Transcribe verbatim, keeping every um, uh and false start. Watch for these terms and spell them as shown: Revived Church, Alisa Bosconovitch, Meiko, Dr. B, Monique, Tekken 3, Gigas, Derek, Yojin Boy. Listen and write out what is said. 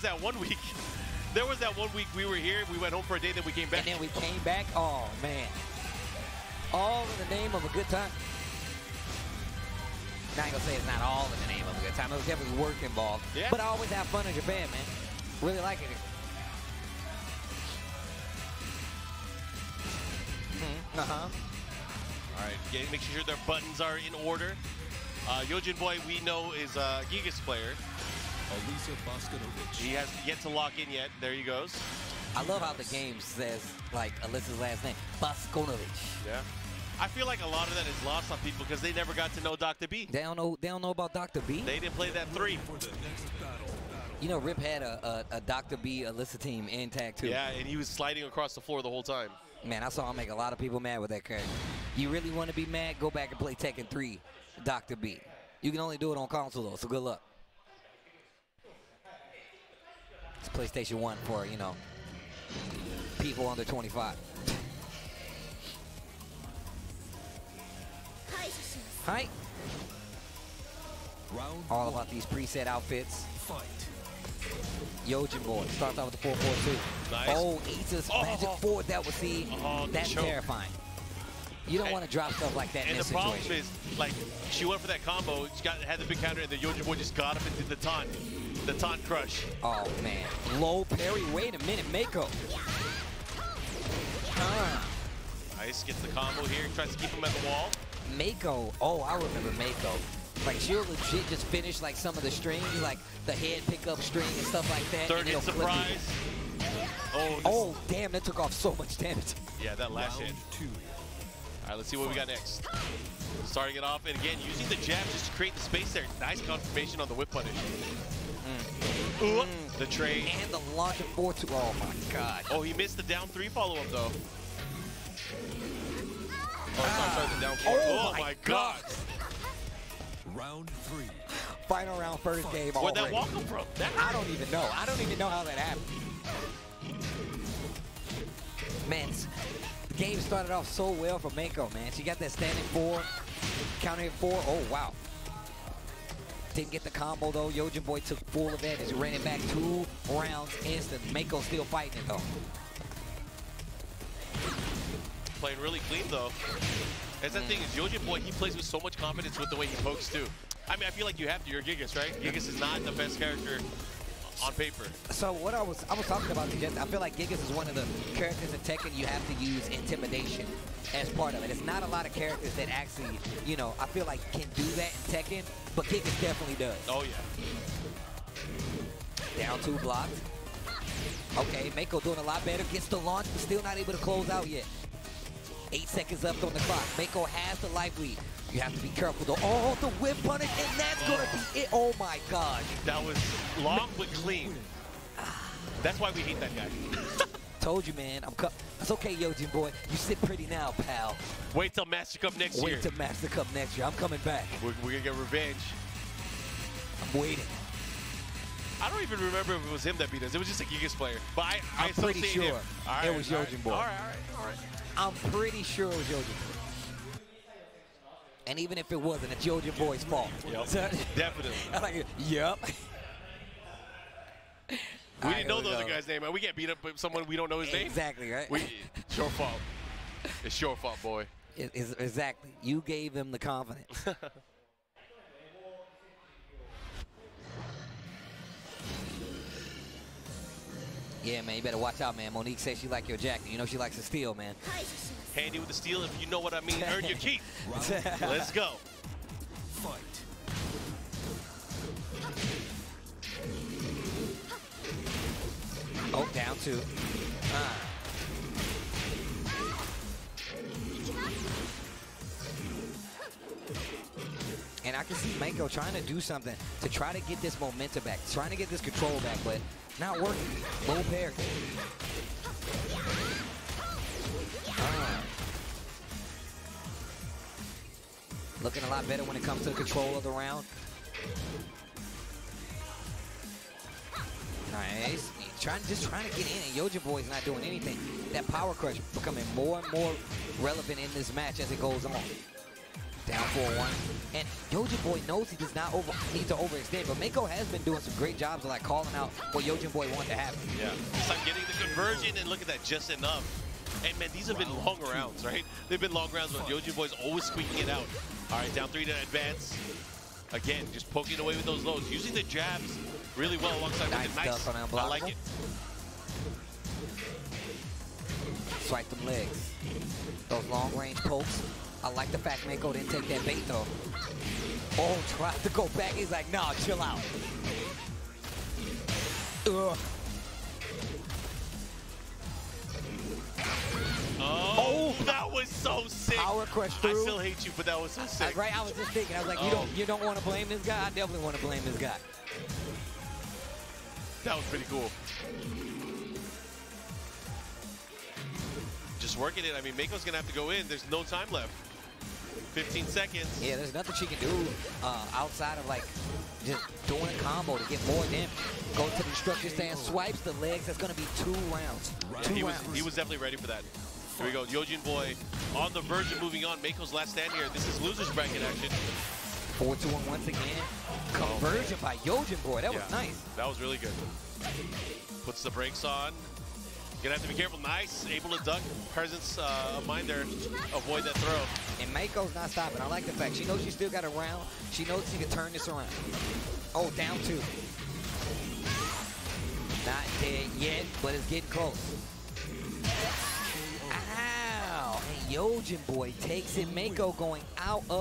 was that one week. There was that one week we were here, we went home for a day, then we came back. And then we came back. Oh, man. All in the name of a good time. Not gonna say it's not all in the name of a good time. It was definitely work involved. Yeah. But I always have fun in Japan, man. Really like it. Mm-hmm. Uh-huh. All right, yeah, making sure their buttons are in order. Uh, Yojin Boy, we know, is a Gigas player. Alisa Bosconovitch. He has yet to lock in yet. There he goes. I love how the game says, like, Alisa's last name, Bosconovitch. Yeah. I feel like a lot of that is lost on people because they never got to know Doctor B. They don't know, they don't know about Doctor B? They didn't play that three. You know, Rip had a, a, a Doctor B Alisa team intact, too. Yeah, and he was sliding across the floor the whole time. Man, I saw him make a lot of people mad with that character. You really want to be mad? Go back and play Tekken three, Doctor B. You can only do it on console, though, so good luck. It's PlayStation one for, you know, people under twenty-five. Hi. All about these preset outfits. Fight. Yojin Boy starts off with the four four two. Nice. Oh, Isa's oh, magic oh. forward that would see. Oh, that's choke. Terrifying. You don't want to drop stuff like that and in this situation. And the problem is, like, she went for that combo, she got, had the big counter, and the Yojin Boy just got up and did the taunt. The taunt crush. Oh, man. Low parry. Wait a minute, Meiko. Uh. Nice. Gets the combo here. Tries to keep him at the wall. Meiko. Oh, I remember Meiko. Like, she'll legit just finish, like, some of the string, like the head pickup string and stuff like that. Third hit surprise. Oh, oh, damn. That took off so much damage. Yeah, that last hit. All right, let's see what we got next. Starting it off, and again, using the jab just to create the space there. Nice confirmation on the whip punish. Mm. Ooh, mm. The trade. And the launch of four two. Oh, my God. Oh, he missed the down three follow-up, though. Oh, sorry, sorry, the down four. Oh, oh my God. God. Round three. Final round, first Fight. game Where'd already. Where'd that walk come from? That I don't even know. I don't even know how that happened. Man, the game started off so well for Meiko, man. She got that standing four, countering four. Oh, wow. Didn't get the combo, though. Yojin Boy took full advantage. Ran it back two rounds instant. Meiko still fighting it, though. Playing really clean, though. That's the mm. thing is, Yojin Boy, he plays with so much confidence with the way he pokes, too. I mean, I feel like you have to. You're Gigas, right? Gigas is not the best character on paper. So what I was I was talking about, I feel like Gigas is one of the characters in Tekken you have to use intimidation as part of it. It's not a lot of characters that actually, you know, I feel like can do that in Tekken, but Gigas definitely does. Oh, yeah. Down two blocks. Okay, Meiko doing a lot better. Gets the launch, but still not able to close out yet. Eight seconds left on the clock. Meiko has the life lead. You have to be careful, though. Oh, the whip punish, and that's oh. going to be it. Oh, my God. That was long but clean. That's why we hate that guy. Told you, man. I'm cu It's okay, Yojin Boy. You sit pretty now, pal. Wait till Master Cup next Wait year. Wait till Master Cup next year. I'm coming back. We're, we're going to get revenge. I'm waiting. I don't even remember if it was him that beat us. It was just a Gigas player. But I, I I'm pretty sure him. Right, it was Yojin right, Boy. All right, all right, all right. I'm pretty sure it was Yojin Boy. And even if it wasn't, it's Yojin Boy's fault. Yep. So, definitely. I'm like, yep. We right, didn't know the other guy's name. We can't beat up someone we don't know his exactly, name. Exactly, right? We, it's your fault. It's your fault, boy. It, it's, exactly. You gave him the confidence. Yeah, man, you better watch out, man. Monique says she likes your jacket. You know she likes to steal, man. Handy with the steal, if you know what I mean. Earn your keep. Let's go. Fight. Oh, down two. Uh. And I can see Meiko trying to do something to try to get this momentum back, trying to get this control back, but not working. Low parry. Uh, looking a lot better when it comes to the control of the round. Nice. Trying, just trying to get in, and Yojin Boy's not doing anything. That power crush becoming more and more relevant in this match as it goes on. down four one. And Yojin Boy knows he does not over, need to overextend, but Meiko has been doing some great jobs of like calling out what Yojin Boy wanted to happen. Yeah, it's like getting the conversion and look at that, just enough. And man, these have been long rounds, right? They've been long rounds, but Yojin Boy's always squeaking it out. All right, down three to advance. Again, just poking away with those lows, using the jabs really well alongside nice with the nice. Stuff on I like it. Swipe them legs. Those long range pokes. I like the fact Meiko didn't take that bait though. Oh, tried to go back. He's like, nah, chill out. Ugh. Oh, oh, that was so sick. Power crush through. I still hate you, but that was so sick. I, right, I was just thinking. I was like, oh. you don't, you don't want to blame this guy. I definitely want to blame this guy. That was pretty cool. Just working it. I mean, Meiko's gonna have to go in. There's no time left. fifteen seconds. Yeah, there's nothing she can do uh, outside of like just doing a combo to get more damage. Goes to the structure stand, swipes the legs. That's gonna be two rounds. Right. Two he rounds. Was, he was definitely ready for that. Here we go, Yojin Boy on the verge of moving on. Meiko's last stand here. This is loser's bracket action. four two one once again. Conversion oh, by Yojin Boy. That yeah, was nice. That was really good. Puts the brakes on. Gonna have to be careful. Nice, able to duck. Presence uh, of mind there. Avoid that throw. And Meiko's not stopping. I like the fact she knows she still got a round. She knows she can turn this around. Oh, down two. Not dead yet, but it's getting close. Yojin Boy takes it. Meiko going out of